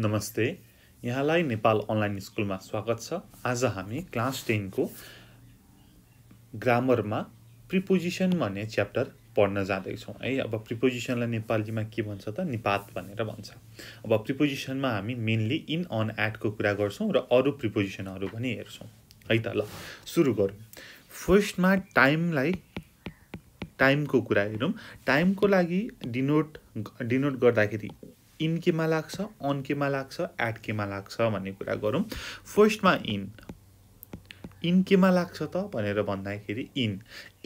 नमस्ते यहाँलाई नेपाल अनलाइन स्कुलमा स्वागत छ। आज हामी क्लास 10 को ग्रामरमा प्रिपोजिशन भन्ने च्याप्टर पढ्न जाँदै छौं है। अब प्रिपोजिशनलाई नेपालीमा के भन्छ त? निपात भनेर भन्छ। अब प्रिपोजिशनमा हामी मेनली इन अन एट को कुरा गर्छौं र अरु प्रिपोजिशनहरु पनि हेर्छौं है त। ल सुरु गरौं। फर्स्टमा टाइमलाई टाइमको कुरा हेरौं। टाइमको लागि डिनोट गर्दाखेरि इन केमा लाग्छ, अन केमा लाग्छ, एट केमा लाग्छ भन्ने कुरा गरौं। फर्स्टमा इन केमा लाग्छ त भनेर भन्दाखेरि in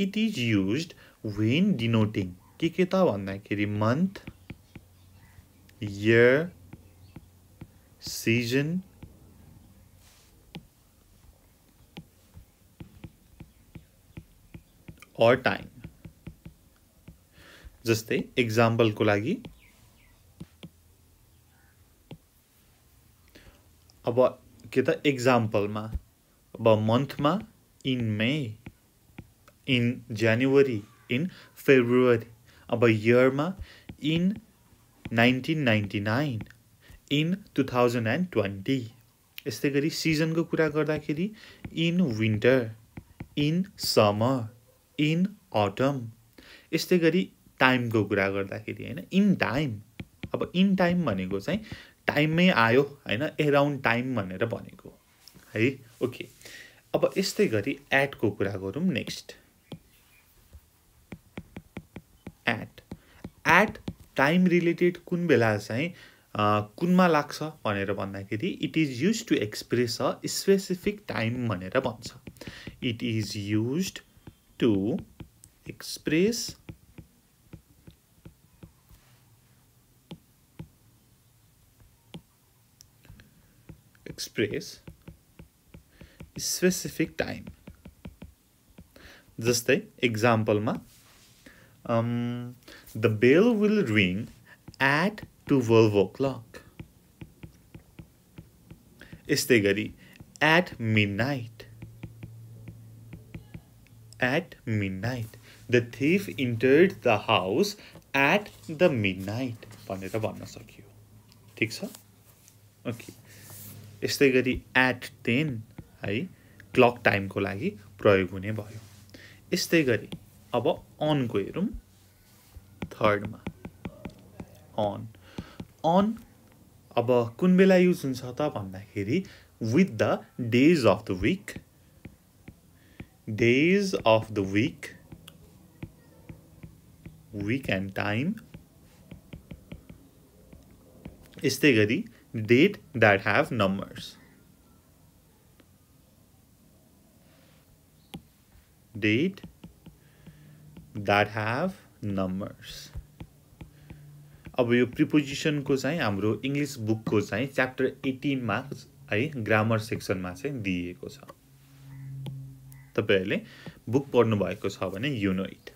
it is used when denoting के त भन्दाखेरि मन्थ, इयर, सीजन, और टाइम। जस्तै एक्जाम्पल को लागि अब के त एक्जाम्पलमा अब मन्थमा in May, in January, in February. अब इयरमा इन 1999, इन 2020। यस्तै गरी सिजनको कुरा गर्दाखेरि in winter, in summer, in autumn. यस्तै गरी टाइमको कुरा गर्दाखेरि हैन इन टाइम। अब इन टाइम भनेको चाहिँ टाइममै आयो हैन, अराउन्ड टाइम भनेर भनेको है। ओके, अब यस्तै गरी एट को कुरा गरौं। नेक्स्ट एट टाइम रिलेटेड कुन बेला चाहिँ कुनमा लाग्छ भनेर भन्दाखेरि it is used to express a specific time भनेर भन्छ। It is used to express specific time। जस्तै एक्जाम्पलमा the bell will ring at 12 o'clock। यस्तै गरी at midnight the thief entered the house at the midnight भनेर भन्न सकियो। ठीक छ। ओके, यस्तै गरी एट 10 है क्लक टाइम को लागि प्रयोग हुने भयो। यस्तै गरी अब अन को हेरौं। थर्डमा अन अब कुन बेला युज हुन्छ त भन्दाखेरि with the days of the week, weekend time. यस्तै गरी date that have numbers, अब यो प्रिपोजिशन को चाहिँ हाम्रो इंग्लिश बुक को चाहिँ च्याप्टर 18 मा है ग्रामर सेक्सन मा चाहिँ दिएको छ। तपाईहरुले बुक पढ्नु भएको छ भने यु नो इट।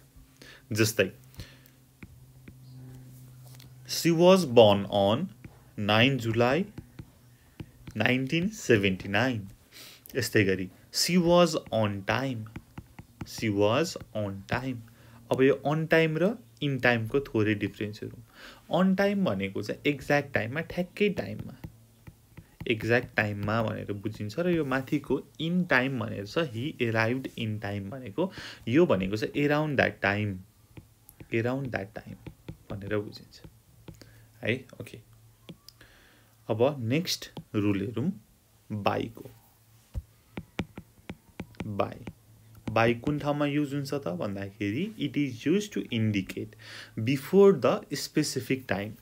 जस्तै she was born on 9 July 1979। यस्तै गरी she was on time, अब यो on time र in time को थोरै डिफरेन्स हेरौं। on time भनेको चाहिँ एक्ज्याक्ट टाइममा, ठ्याक्कै टाइममा, भनेर बुझिन्छ र यो माथिको in time भनेको छ he arrived in time भनेको, यो भनेको चाहिँ around that time, भनेर बुझिन्छ है। ओके, अब नेक्स्ट रूल हेरौं। बाई को बाई कुन ठाउँमा युज हुन्छ त भन्दाखेरि it is used to indicate before the specific time.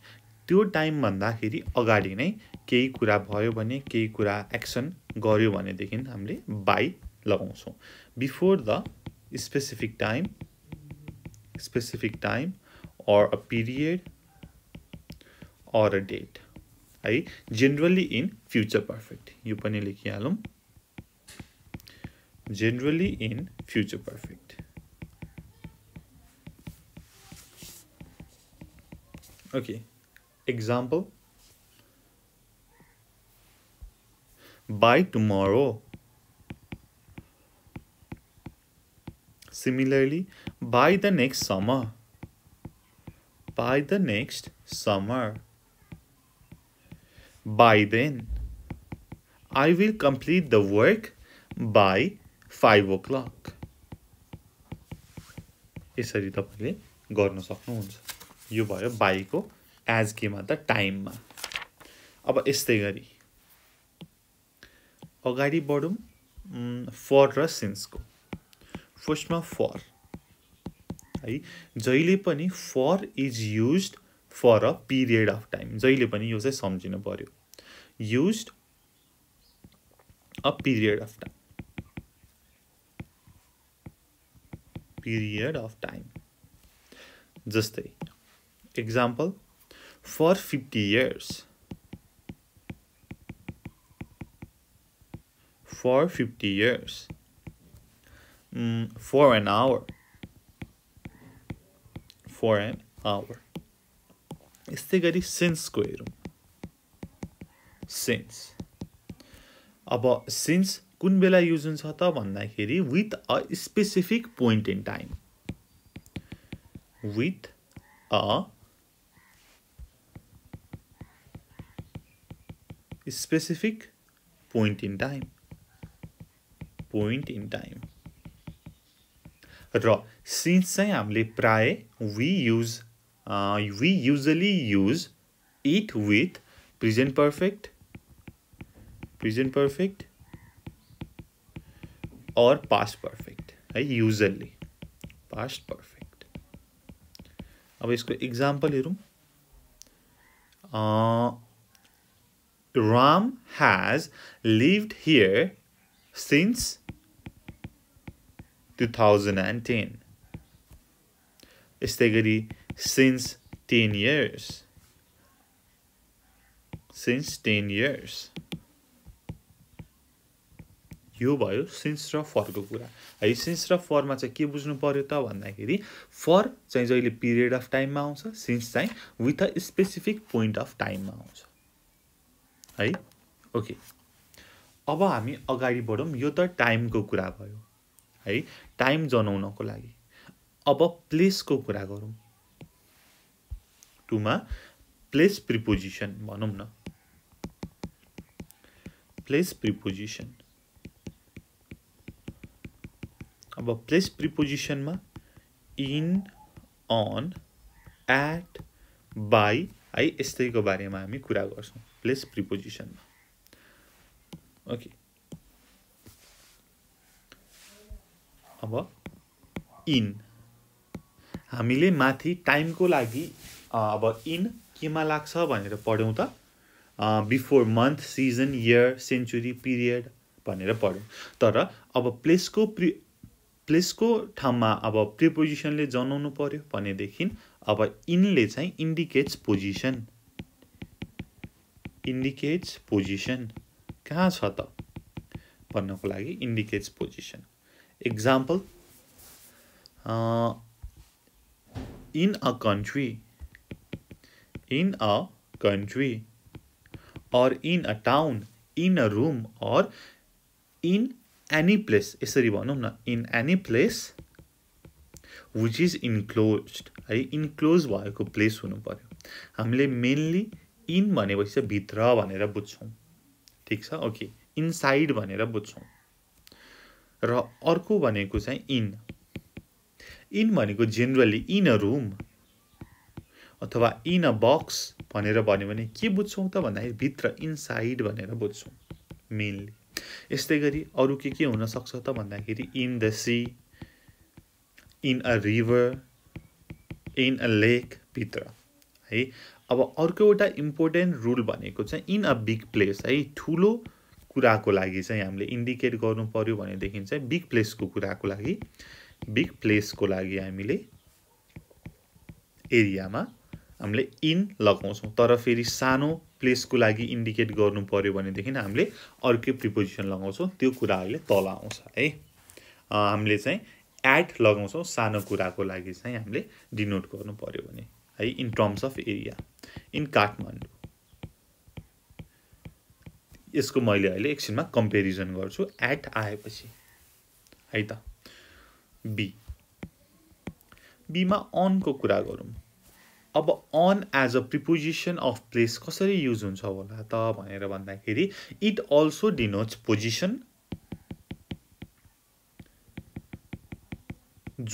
त्यो टाइम भन्दाखेरि अगाडि नै केही कुरा भयो भने, केही कुरा एक्सन गर्यो भने देखिन हामीले बाई लगाउँछौं। बिफोर द स्पेसिफिक टाइम, और a period or a date है। जेनरली इन फ्यूचर पर्फेक्ट, यो पनि लेखिहालौं। Generally in future perfect. Okay, example by tomorrow. Similarly by the next summer, By then, I will complete the work by 5 o'clock. यसरी तपाईले गर्न सक्नुहुन्छ. यो भयो by को as के मात्र टाइममा. अब यस्तै गरी अगाडि बढौं for र since को. फर्स्टमा for है. जहिले पनि for is used for a period of time. जहिले पनि यो चाहिँ सम्झिनु पर्यो. Used a period of time. Period of time. Just a example, for 50 years. For 50 years. For an hour. For an hour. Istegari since square. Since. About since कुन बेला use हुन्छ त भन्दाखेरि with a specific point in time. With a specific point in time. Point in time. र since चाहिँ हामीले प्राय we usually use it with present perfect or past perfect. Usually past perfect. अब इसको example ले रूँ. Ram has lived here since 2010. Istegari since 10 years. Since 10 years. यो भयो since र for को कुरा है. Since र for मा चाहिँ के बुझ्नु पर्यो त भन्दाखेरि for चाहिँ जहिले period of time मा आउँछ, since चाहिँ with a specific point of time मा आउँछ है. ओके, अब हामी अगाडि बढौं. यो त टाइम को कुरा भयो है, टाइम जनाउनको लागि. अब प्लेस को कुरा गरौं. टु मा प्लेस प्रिपोजिसन भनौं न. Place preposition. अब प्लेस प्रिपोजिशन मा इन, अन, एट, बाई है यस्तैको बारेमा हामी कुरा गर्छौं प्लेस प्रिपोजिशन मा. ओके, अब इन हामीले माथि टाइमको लागि अब इन केमा लाग्छ भनेर पढ्यौं त. Before month, season, year, century, period भनेर पढ्यौं. तर अब प्लेसको ठाउँमा अब प्रिपोजिसनले जनाउनु पर्यो भने देखिन अब इनले चाहिँ इन्डिकेट्स पोजिसन कहाँ छ त भन्नको लागि indicates position. Example, in a country. In a country और in a town, in a room और इन any place. यसरी भनौं न, in any place which is enclosed है. enclosed भएको place हुनु पर्यो. हामीले मेनली in भनेपछि भित्र भनेर बुझ्छौं, ठीक छ. ओके, इनसाइड भनेर बुझ्छौं. र अर्को भनेको चाहिँ in भनेको जनरली in a room अथवा in a box भनेर भन्यो भने के बुझ्छौं त भन्दाखेरि भित्र इनसाइड भनेर बुझ्छौं मेनली. यस्तै गरी अरु के हुन सक्छ त भन्दाखेरि in the sea, in a river, in a lake भित्र है. अब अर्को एउटा इम्पोर्टेन्ट रुल भनेको चाहिँ in a big place है. ठूलो कुराको लागि चाहिँ हामीले इन्डिकेट गर्नु पर्यो भने देखिन चाहिँ big place को कुराको लागि, big place को लागि हामीले एरियामा हामीले in लगाउँछौं. तर फेरि सानो प्लेस को लागि इन्डिकेट गर्नु पर्यो भने देखिन हामीले अर्को प्रिपोजिसन लगाउँछौं. त्यो कुरा अहिले तल आउँछ है. हामीले चाहिँ एट लगाउँछौं सानो कुराको लागि चाहिँ हामीले डिनोट गर्नु पर्यो भने है. In terms of area in Kathmandu. यसको मैले अहिले एकछिनमा कम्पेरिजन गर्छु. एट आएपछि है त बी. बी मा अन को कुरा गरौं. अब on as a preposition of place कसरी use हुन्छ होला त भनेर भन्दाखेरि it also denotes position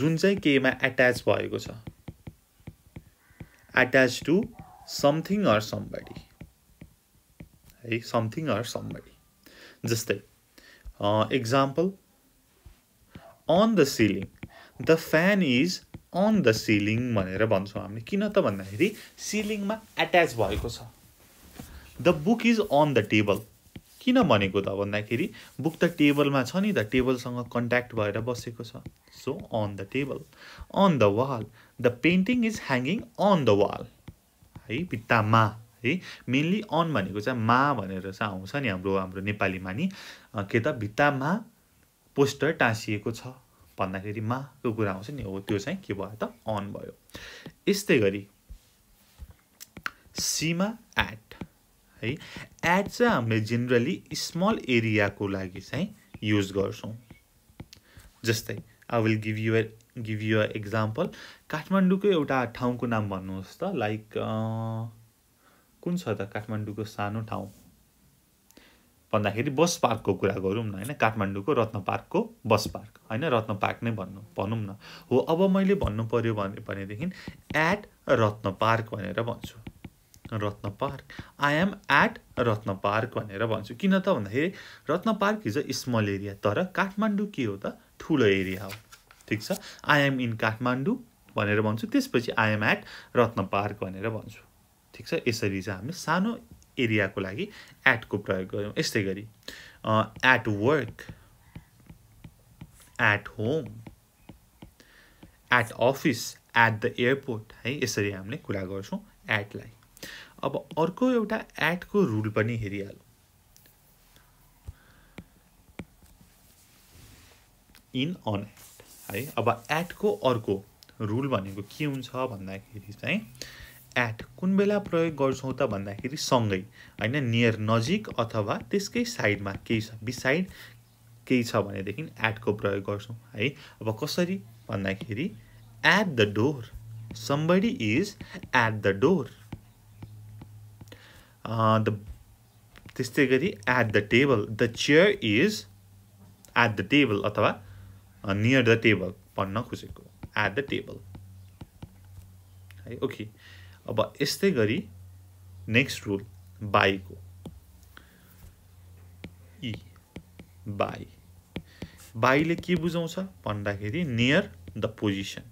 जुन चाहिँ केमा attached भएको छ attached to something or somebody है something or somebody जस्तै example on the ceiling the fan is on the ceiling भनेर भन्छौं हामी किन त भन्दाखेरि ceiling मा attach भएको छ the book is on the table किन भनेको त भन्दाखेरि book त टेबल मा छ नि त टेबल सँग कन्ट्याक्ट भएर बसेको छ so on the table on the wall the painting is hanging on the wall है भित्तामा है मेनली on भनेको चाहिँ मा भनेर चाहिँ आउँछ नि हाम्रो नेपालीमा नि के त भित्तामा पोस्टर टाँसिएको छ भन्दाखेरि मा को कुरा आउँछ नि हो त्यो चाहिँ के भयो त अन भयो यस्तै गरी सीमा एट है एट चाहिँ हामीले जनरली स्मल एरिया को लागि चाहिँ युज गर्छौं जस्तै I will give you a example काठमाडौँको एउटा ठाउँको नाम भन्नुहोस् त लाइक कुन छ त काठमाडौँको सानो ठाउँ भन्दाखेरि बस पार्क को कुरा गरौं न हैन काठमाडौँको रत्न पार्क को बस पार्क हैन रत्न पार्क नै भन्नु न हो अब मैले भन्नु पर्यो भने देखिन एट रत्न पार्क भनेर भन्छु Ratna park I am at Ratna park भनेर भन्छु किन त भन्दाखेरि Ratna park is a small area तर काठमाडौँ के हो त ठूलो एरिया हो ठीक छ आई एम इन काठमाडौँ भनेर भन्छु त्यसपछि I am at Ratna park भनेर भन्छु ठीक छ यसरी चाहिँ हामी सानो एरिया को लागि एट को प्रयोग गर्यौं यस्तै गरी at work at home at office at the airport है यसरी हामीले कुरा गर्छौं एट लाई अब अर्को एउटा एट को रूल पनि हेरिहालौं इन अन एट है अब एट को अर्को रूल भनेको के हुन्छ भन्दाखेरि चाहिँ एट कुन बेला प्रयोग गर्छौं त भन्दाखेरि सँगै हैन नियर नजिक अथवा त्यसकै साइडमा केही छ बिसाइड केही छ भने देखिन एट को प्रयोग गर्छौं है अब कसरी भन्दाखेरि at the door somebody is at the door त्यस्तै गरी at the table the chair is at the table अथवा near the table भन्न खोजेको at the table है ओके अब यस्तै गरी नेक्स्ट रूल बाई को ई बाई बाईले के बुझाउँछ भन्दाखेरि नियर द पोजिसन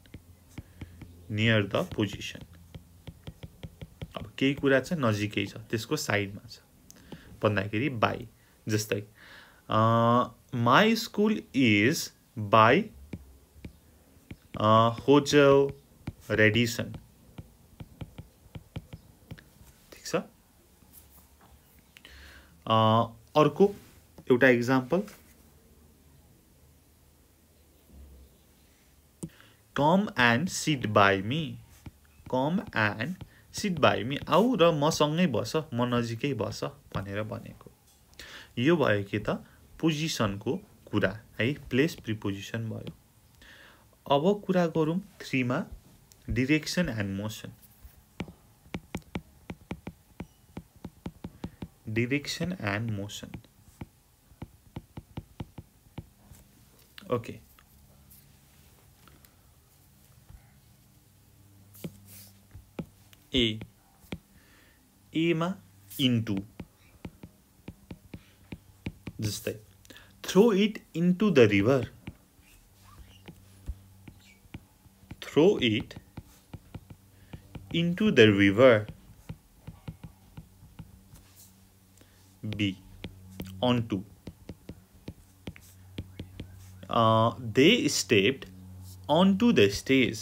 अब केही कुरा चाहिँ नजिकै छ त्यसको साइडमा छ भन्दाखेरि बाई जस्तै my school is by hotel Radisson अर्को एउटा example come and sit by me आऊ र मसँगै बस म नजिकै बस भनेर भनेको यो भयो के त पोजिसनको कुरा है प्लेस प्रिपोजिसन भयो अब कुरा गरौं 3 मा direction and motion Direction and motion. Okay. A. A ma into. Just like throw it into the river. Throw it into the river. B. Onto. They stepped onto the stairs.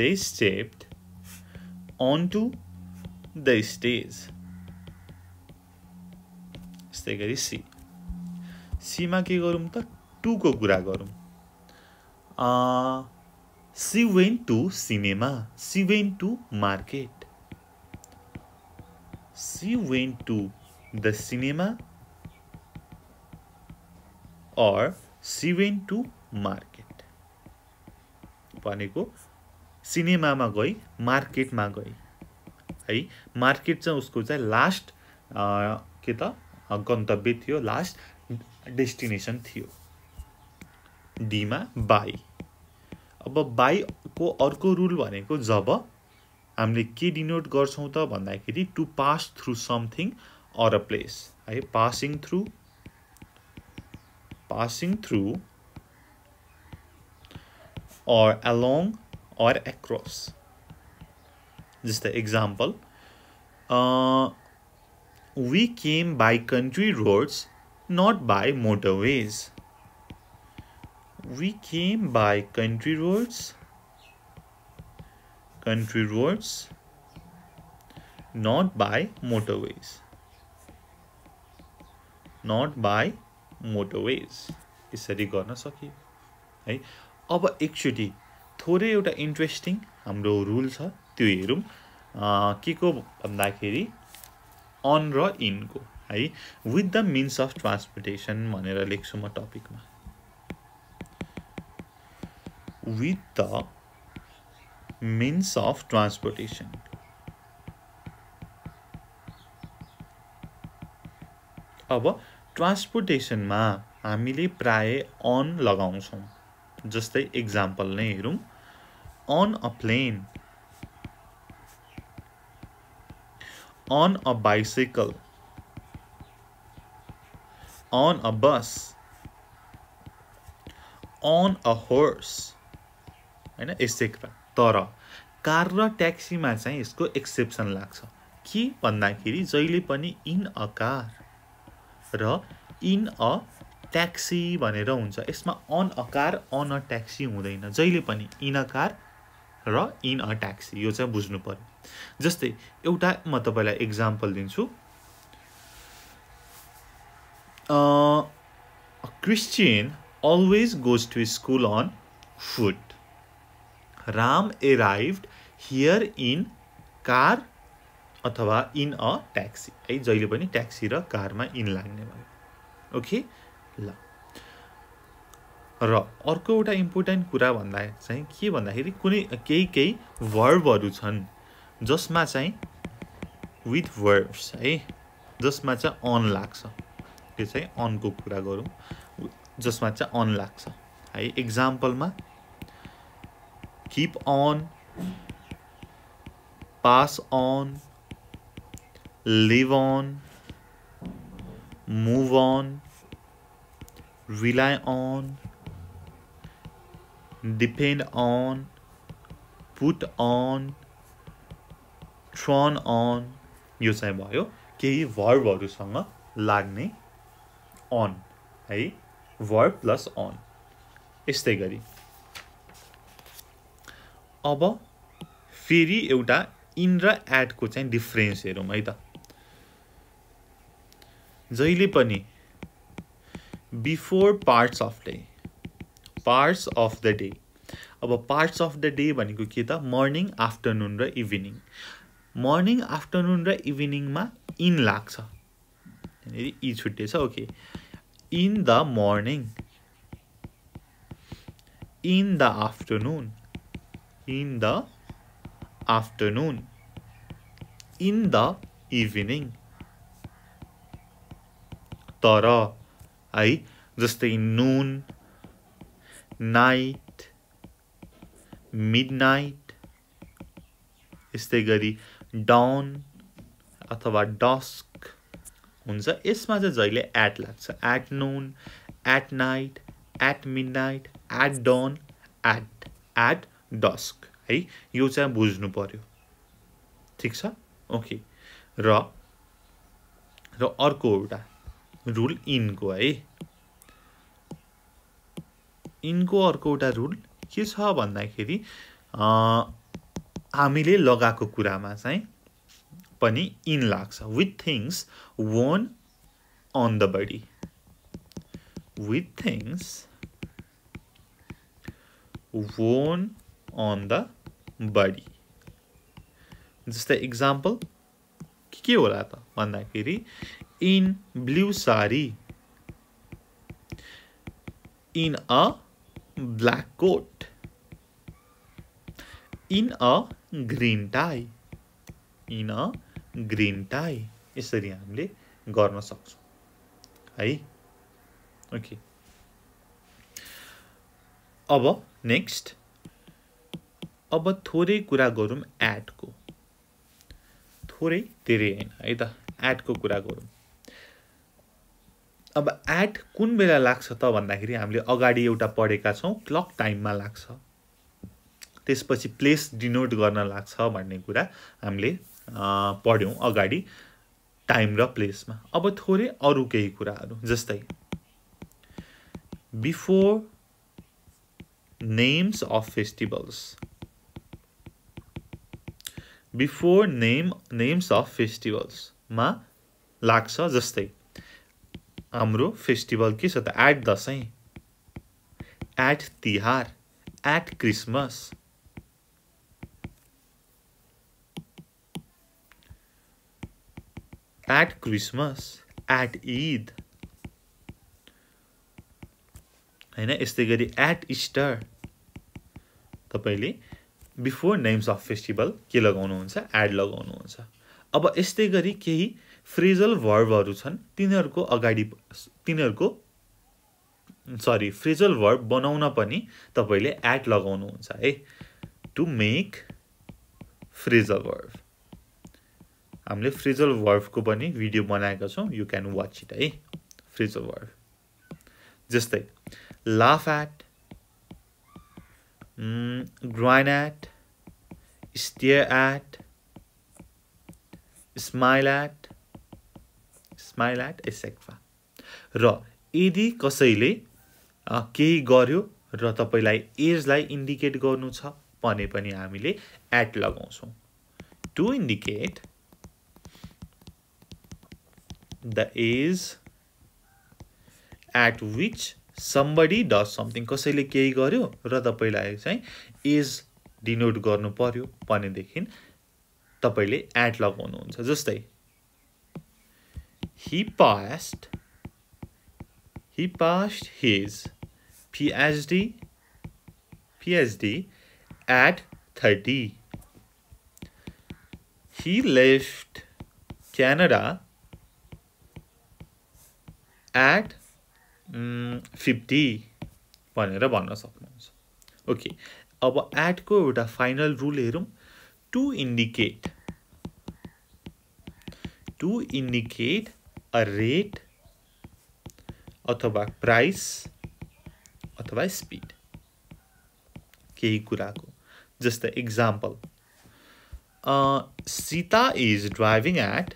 They stepped onto the stairs. यस्तै गरी C. C मा के गरौं त to को कुरा गरौं. She went to cinema. She went to market. She went to the cinema or she went to market. भनेको सिनेमा मा गई मार्केट मा गई है मार्केट चाहिँ उसको चाहिँ लास्ट के त गन्तव्य थियो लास्ट डेस्टिनेसन थियो डी मा बाई। अब बाई को अर्को रूल भनेको जब हामीले के डिनोट गर्छौं त भन्दाखेरि to pass through something or a place है passing through or along or across. Just the example, we came by country roads, not by motorways. We came by country roads, not by motorways. यसरी गर्न सकियो है। अब एकचोटी थोरै एउटा interesting हाम्रो रुल छ त्यो हेरौं के को भन्दाखेरि अन र इन को है with the means of transportation भनेर लेख्छु म टपिकमा with the means of transportation अब ट्रान्सपोर्टेसनमा हामीले प्राय अन लगाउँछौं जस्तै एक्जाम्पल नै हेरौं on a plane, on a bicycle, on a bus, on a horse हैन एसेक्रा। तर कार र ट्याक्सी मा चाहिँ यसको एक्सेप्सन लाग्छ के भन्दाखेरि जहिले पनि इन अ कार र इन अ ट्याक्सी भनेर हुन्छ यसमा अन अ ट्याक्सी हुँदैन जहिले पनि इन अ कार र इन अ ट्याक्सी यो चाहिँ बुझ्नु पर्यो। जस्तै एउटा म तपाईलाई एक्जाम्पल दिन्छु a Christian always goes to school on foot Ram arrived here in car अथवा इन अ ट्याक्सी है जहिले पनि ट्याक्सी र कारमा इन लाग्ने भयो। ओके ल र अर्को एउटा इम्पोर्टेन्ट कुरा भन्दा चाहिँ के भन्दाखेरि कुनै केही वर्बहरु छन् जसमा चाहिँ विथ वर्ब्स है जसमा चाहिँ अन लाग्छ त्यो चाहिँ अन को कुरा गरौं जसमा चाहिँ अन लाग्छ है एक्जाम्पलमा keep on pass on live on move on rely on, depend on, put on, turn on यो चाहिँ भयो केही वर्बहरुसँग लाग्ने on है verb plus on। यस्तै गरी अब फेरि एउटा in र at को चाहिँ डिफरेन्स हेरौं है त जहिले पनि before parts of the day अब पार्ट्स अफ द डे भनेको के त मर्निङ आफ्टरनुन र इभिनिङ मा इन लाग्छ इ छुट्टै छ। Okay in the morning in the afternoon in the evening. तर है जस्तै नून नाइट मिडनाइट यस्तै गरी डाउन अथवा डस्क हुन्छ यसमा चाहिँ जहिले एट लाग्छ at noon at night at midnight at dawn at dusk है यो चाहिँ बुझ्नु पर्यो ठीक छ। ओके र अर्को एउटा रूल इन को अर्को एउटा रूल के छ भन्दाखेरि हामीले लगाएको कुरामा चाहिँ पनि इन लाग्छ with things worn on the body. जस्तै एक्जाम्पल के होला त भन्दाखेरि in blue sari, in a black coat, in a green tie. In a green tie. यसरी हामीले गर्न सक्छौं है. ओके, अब नेक्स्ट, अब थोरै कुरा गरौं एट को. थोरै धेरै हैन है त, एट को कुरा गरौं. अब एट कुन बेला लाग्छ त भन्दाखेरि हामीले अगाडि एउटा पढेका छौं, क्लक टाइममा लाग्छ. त्यसपछि प्लेस डिनोट गर्न लाग्छ भन्ने कुरा हामीले पढ्यौं अगाडि, टाइम र प्लेसमा. अब थोरै अरु केही कुराहरु, जस्तै before names of festivals. Before names of festivals मा लाग्छ. जस्तै हाम्रो फेस्टिभल के छ त, at Dashain, at Tihar, at Christmas. At Christmas, at Eid, हैन. यस्तै गरी at Easter. तपाईले before names of festival के लगाउनुहुन्छ, add लगाउनुहुन्छ. अब यस्तै गरी केही phrasal verbहरु छन्, तिनीहरुको अगाडि phrasal verb बनाउन पनि तपाईले at लगाउनुहुन्छ है. To make phrasal verb. हामीले फ्रेजल वर्ब को पनि भिडियो बनाएका छौं, यु क्यान वाच इट है. फ्रेजल वर्ब जस्तै laugh at, grin at, stare at, smile at, etcetera. र यदि कसैले केही गर्यो र तपाईलाई एजलाई इन्डिकेट गर्नु छ भने पनि हामीले एट लगाउँछौं. To indicate the age at which somebody does something. कसैले केही गर्यो र तपाईलाई चाहिँ एज डिनोट गर्नु पर्यो भने देखिन तपाईले एट लगाउनुहुन्छ. जस्तै he passed his PhD at 30. He left Canada at 50 भनेर भन्न सक्नुहुन्छ. ओके, अब एट को एउटा फाइनल रुल हेरौं. टु इन्डिकेट अ रेट अथवा प्राइस अथवा स्पीड केही कुराको. जस्तै example, Sita is driving at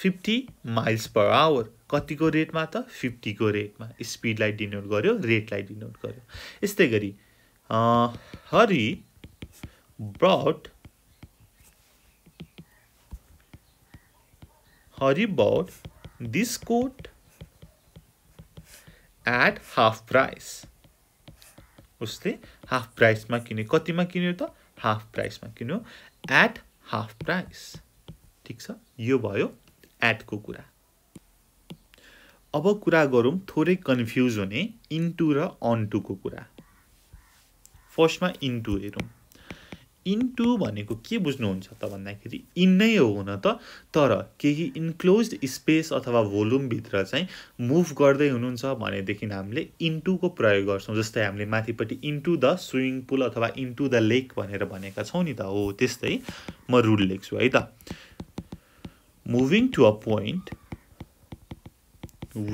50 miles per hour. कति को रेट मा त, 50 को रेट मा. स्पीड लाई डिनोट गर्यो, रेट लाई डिनोट गर्यो. यस्तै गरी Hari brought this coat at half price. उसले हाफ प्राइस मा किन्यो. कति मा किन्यो त, हाफ प्राइस मा किन्यो, at half price. ठीक छ, यो भयो एट को कुरा. अब कुरा गरौं थोरै कन्फ्युज हुने इन्टु र अनटु को कुरा. फर्स्टमा इन्टु हेरौं. इन्टु भनेको के बुझ्नुहुन्छ त भन्दाखेरि इन नै हो हुन त, तर केही इन्क्लोज्ड स्पेस अथवा भोल्युम भित्र चाहिँ मुभ गर्दै हुनुहुन्छ भने देखिन हामीले इन्टु को प्रयोग गर्छौं. जस्तै हामीले माथिपटि इन्टु द स्विमिङ पूल अथवा इन्टु द लेक भनेर भनेका छौं नि त. हो त्यस्तै म रुल लेख्छु है त. Moving to a point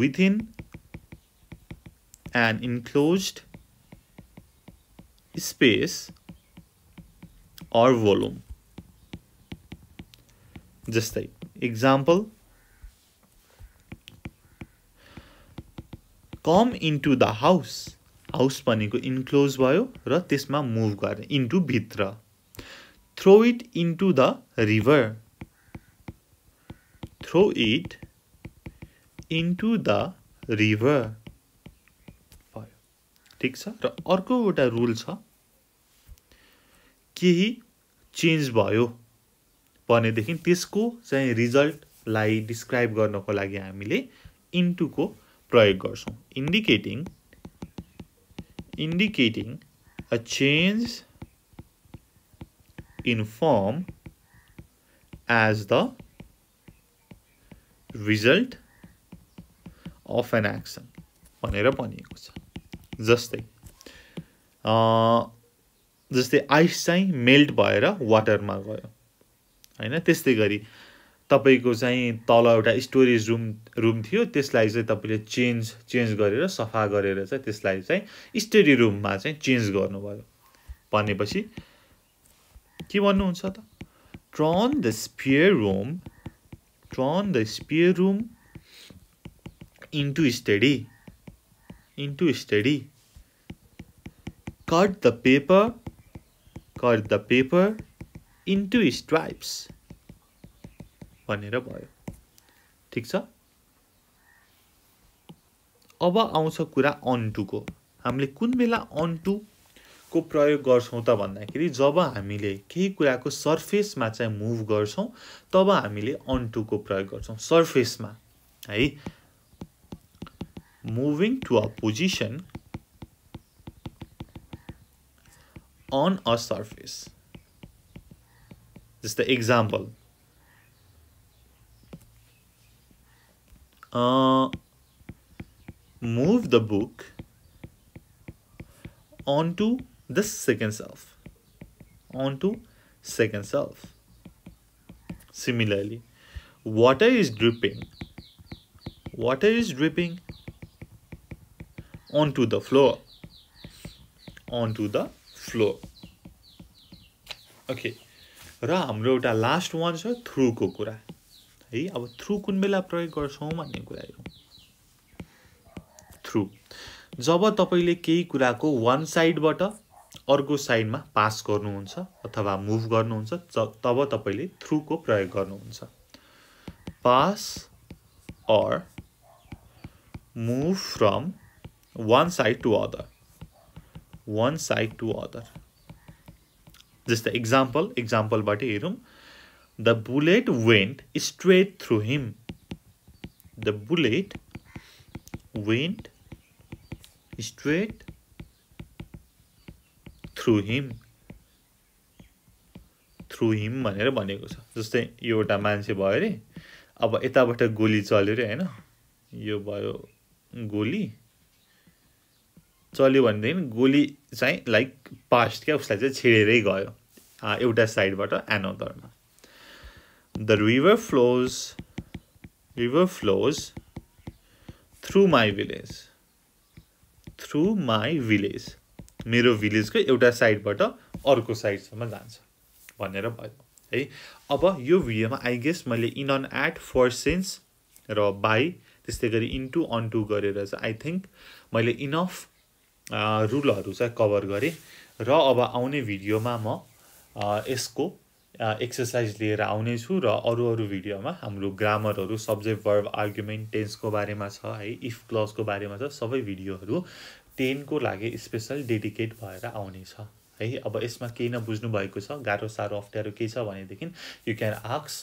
within an enclosed space or volume. Just like example, come into the house. House भनेको enclosed भयो र त्यसमा move गर्ने, into भित्र. Throw it into the river. Throw it into the river. ठीक छ. र अर्को एउटा रुल छ, केही चेन्ज भयो भने देखि त्यसको चाहिँ रिजल्ट लाई डिस्क्राइब गर्नको लागि हामीले इन्टु को प्रयोग गर्छौं. Indicating indicating a change in form as the result of an action. जस्तै आइस चाहिँ मेल्ट भएर वाटरमा गयो हैन त्यस्तै गरी तपाईको चाहिँ तल एउटा स्टोरेज रूम थियो त्यसलाई चाहिँ तपाईले चेन्ज गरेर सफा गरेर चाहिँ त्यसलाई चाहिँ स्टडी रूममा चाहिँ चेन्ज गर्नुभयो भनेपछि के भन्नुहुन्छ त turn the spare room into study cut the paper into stripes भनेर भयो ठीक छ अब आउँछ कुरा onto को हामीले कुन बेला onto को प्रयोग गर्छौं त भन्दाखेरि जब हामीले केही कुराको सरफेसमा चाहिँ मुभ गर्छौं तब हामीले onto को प्रयोग गर्छौं सरफेसमा है moving to a position on a surface. This is the example. Move the book onto the second shelf. Similarly, water is dripping onto the floor. Okay. र हाम्रो एउटा लास्ट वान छ थ्रू को कुरा है अब थ्रू कुन बेला प्रयोग गर्छौं भन्ने कुरा हेरौं थ्रू जब तपाईले केही कुराको वान साइडबाट अर्को साइडमा पास गर्नुहुन्छ अथवा मुभ गर्नुहुन्छ तब तपाईले थ्रू को प्रयोग गर्नुहुन्छ pass or move from one side to other. Just the example but herum the bullet went straight through him. Through him भनेर भनेको छ जस्तै यो एउटा मान्छे भयो रे अब यताबाट गोली चल्यो रे हैन यो भयो गोली चल्यो भन्दै गोली चाहिँ लाइक पास्ट के उसलाई चाहिँ छेडेरै गयो एउटा साइडबाट अनदरमा the river flows through my village मेरो भिलेजको एउटा साइडबाट अर्को साइडसम्म जान्छ भनेर भयो है अब यो भिडियोमा आई गेस मैले in on at for since र बाई त्यस्तै गरी इन्टु अनटु गरेर चाहिँ आई थिंक मैले इनफ रुलहरु चाहिँ कभर गरे र अब आउने भिडियोमा म यसको एक्सरसाइज लिएर आउने छु र अरु भिडियोमा हाम्रो ग्रामरहरु सब्जेक्ट वर्ब आर्गुमेन्ट टेन्सको बारेमा छ है इफ क्लजको बारेमा छ सबै भिडियोहरु 10 को लागि स्पेशल डेडिकेट भएर आउने छ है अब यसमा केही नबुझ्नु भएको छ गाह्रो साह्रो अप्ठ्यारो के छ भने देखिन you can ask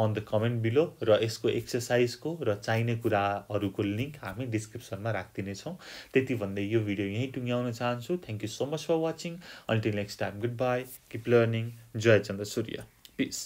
on the comment below र यसको एक्सरसाइज को र चाहिने कुराहरुको लिंक हामी डिस्क्रिप्सनमा राख्दिने छौं त्यति भन्दै यो भिडियो यहीं टुंग्याउन चाहन्छु thank you so much for watching until next time goodbye keep learning जय चन्द्र सूर्य peace